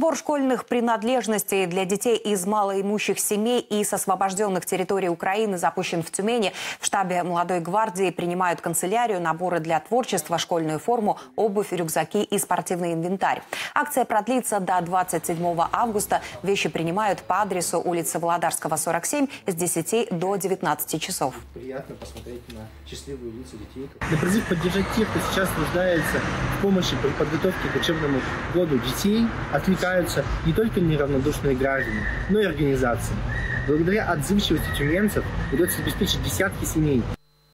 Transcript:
Сбор школьных принадлежностей для детей из малоимущих семей и с освобожденных территорий Украины запущен в Тюмени. В штабе «Молодой гвардии» принимают канцелярию, наборы для творчества, школьную форму, обувь, рюкзаки и спортивный инвентарь. Акция продлится до 27 августа. Вещи принимают по адресу улицы Володарского, 47, с 10 до 19 часов. Приятно посмотреть на счастливую лица детей. На призыв поддержать тех, кто сейчас нуждается в помощи при подготовке к учебному году детей, откликаются не только неравнодушные граждане, но и организации. Благодаря отзывчивости тюменцев удается обеспечить десятки семей.